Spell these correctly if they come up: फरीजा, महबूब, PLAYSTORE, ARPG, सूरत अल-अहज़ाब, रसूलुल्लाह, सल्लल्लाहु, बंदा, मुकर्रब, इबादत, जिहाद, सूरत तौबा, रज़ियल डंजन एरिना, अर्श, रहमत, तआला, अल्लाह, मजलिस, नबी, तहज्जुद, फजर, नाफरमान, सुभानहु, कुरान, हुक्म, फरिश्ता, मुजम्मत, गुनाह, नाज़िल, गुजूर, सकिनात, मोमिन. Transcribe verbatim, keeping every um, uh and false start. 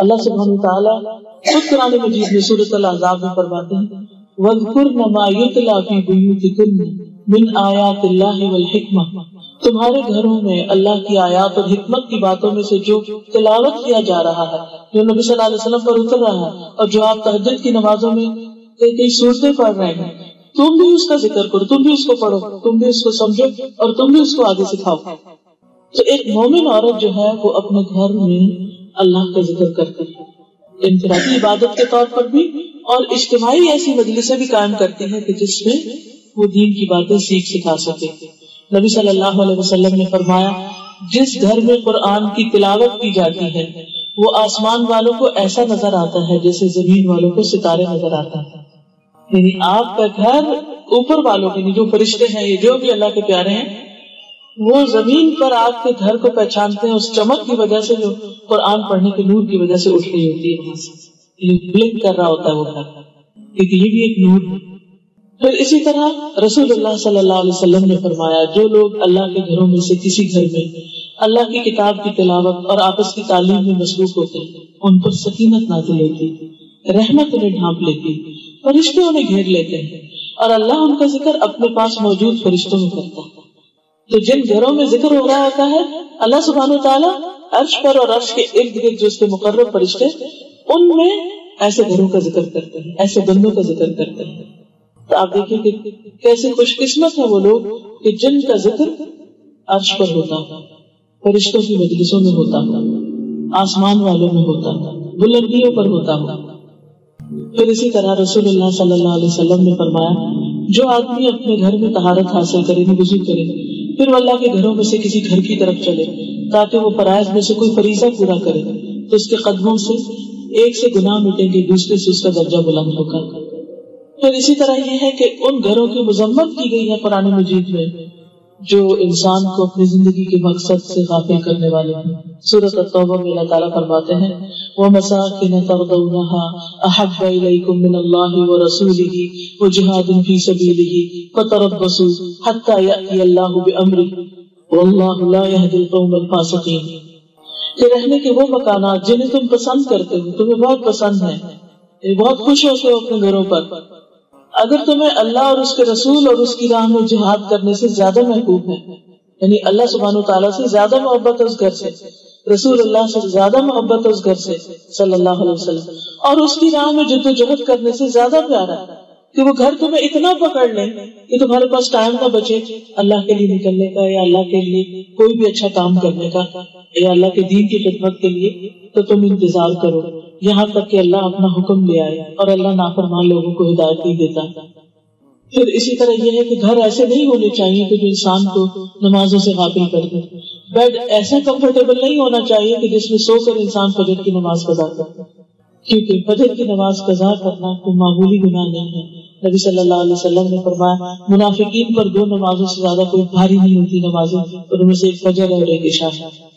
अल्लाह सुभानहु तआला खुद कुरान मजीद में सूरत अल-अहज़ाब में फरमाते हैं, वज़कुरन मा युतला फी बुयूतिकुन मिन आयातिल्लाहि वल हिकमा, तुम्हारे घरों में अल्लाह की आयात और हिकमत की बातों में से जो तिलावत किया जा रहा है, जो नबी सल्लल्लाहु अलैहि वसल्लम पर उतर रहा है और जो आप तहज्जुद की नमाजों में कई कई सूरतें पढ़ रहे हैं, तुम भी उसका जिक्र करो, तुम भी उसको पढ़ो, तुम भी उसको समझो और तुम भी उसको आगे सिखाओ। तो एक मोमिन औरत जो है वो अपने घर में अल्लाह का जिक्र करती है, इंफरादी इबादत के तौर पर भी, और इज्तिमाई ऐसी मजलिसें भी कायम करती है कि जिसमें वो दीन की बातें सीख सिखा सके। नबी सल्लल्लाहु अलैहि वसल्लम ने फरमाया, जिस घर में कुरान की तिलावत की जाती है वो आसमान वालों को ऐसा नजर आता है जैसे जमीन वालों को सितारे नजर आता है। यानी आपका घर ऊपर वालों के लिए जो फरिश्ते हैं, ये जो भी अल्लाह के प्यारे हैं, वो जमीन पर आपके घर को पहचानते हैं उस चमक की वजह से जो कुरान पढ़ने के नूर की वजह से उठ रही होती है, ये ब्लिंक कर रहा होता है वो घर, क्योंकि ये भी एक नूर है। फिर इसी तरह रसूलुल्लाह सल्लल्लाहु अलैहि वसल्लम ने फरमाया, जो लोग अल्लाह के घरों में से किसी घर में अल्लाह की किताब की तिलावत और आपस की तालीम में मसरूफ होते हैं, उन पर सकिनात नाज़िल होती है, रहमत उन्हें ढांप लेती है, फरिश्ते उन्हें घेर लेते हैं और अल्लाह उनका जिक्र अपने पास मौजूद फरिश्तों में करता है। तो जिन घरों में जिक्र हो रहा होता है, अल्लाह सुभान व तआला अर्श पर और अर्श के इर्द गिर्द जो उसके मुकर्रब फरिश्ते, उनमें ऐसे घरों का जिक्र करते हैं, ऐसे बंदों का जिक्र करते हैं। तो आप देखिए कि कैसे खुशकिस्मत है वो लोग कि जिनका जिक्र अर्श पर होता है, फरिश्तों की मजलिसों में होता है, आसमान वालों में होता है, बुलंदियों पर होता है। फिर इसी तरह रसूलुल्लाह सल्लल्लाहु अलैहि वसल्लम ने फरमाया, जो आदमी अपने घर में तहारत हासिल करे, गुजूर करे, फिर अल्लाह के घरों में से किसी घर की तरफ चले ताकि वो फराइज में से कोई फरीजा पूरा करे, तो उसके कदमों से एक से गुनाह मिटेंगे, दूसरे से उसका दर्जा बुलंद होगा। फिर इसी तरह यह है कि उन घरों की मुजम्मत की गई है कुरान मजीद में जो इंसान को अपनी जिंदगी के मकसद से गाफिल करने वाले हैं। सूरत तौबा में अल्लाह ताला फरमाते हैं, वो मसाकिन तर्दौनहा अहब्ब इलैकुम मिनल्लाहि व रसूलिही व जिहादिन फी सबीलिही फतरब्बसू हत्ता याति अल्लाहु बिअम्रिही वल्लाहु ला यहदिल कौमल फासिकीन। ये रहने के वो मकानात जिन्हें तुम पसंद करते हो, तुम्हें बहुत पसंद है, ये बहुत खुश होते हो अपने घरों पर, अगर तुम्हें अल्लाह और उसके रसूल और उसकी राह में जिहाद करने से ज्यादा महबूब है, यानी अल्लाह सुभान तआला से ज्यादा मोहब्बत उस घर से, रसूलुल्लाह से ज्यादा मोहब्बत उस घर से सल्लल्लाहु अलैहि वसल्लम, और उसकी राह में जद्दोजहद करने से ज्यादा प्यारा है कि वो घर तुम्हें इतना पकड़ ले कि तुम्हारे पास टाइम ना बचे अल्लाह के लिए निकलने का या अल्लाह के लिए कोई भी अच्छा काम करने का या अल्लाह के दीन की खिदमत के लिए, तो तुम इंतजार करो यहाँ तक कि अल्लाह अपना हुक्म ले आए और अल्लाह नाफरमान लोगों को हिदायत नहीं देता। फिर इसी तरह यह है कि घर ऐसे नहीं होने चाहिए कि जो इंसान को नमाजों से गाफिल कर दे, बेड ऐसा कंफर्टेबल नहीं होना चाहिए कि जिसमें सोकर इंसान फजर की नमाज कज़ा करे, क्योंकि फजर की नमाज कज़ा करना कोई मामूली गुनाह नहीं है। नबी सल्लल्लाहु अलैहि वसल्लम ने फरमाया, मुनाफिकीन पर दो नमाजों से ज्यादा कोई भारी नहीं होती नमाजें, उनमें से एक फजर और एक इशा है।